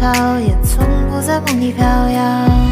逃，也从不在梦里飘摇。